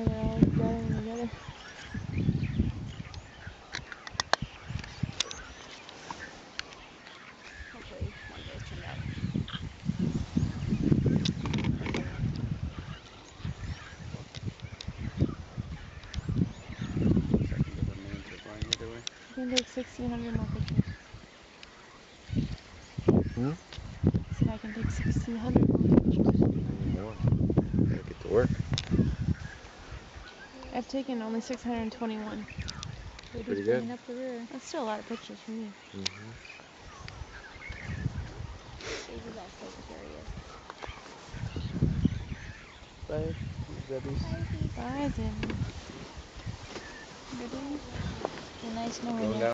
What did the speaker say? and they're all gathering together. Hopefully one day turned out. So I can get the moon to flying either way. I can take 1,600 more pictures. Hmm? So I can take 1,600 more pictures. Gotta get to work. I've taken only 621. That's pretty good. Up the rear. That's still a lot of pictures for me. Mm-hmm. These are also curious. Bye, Zebbies. Bye, Zebbies. Bye, Zebbies. You're nice knowing you.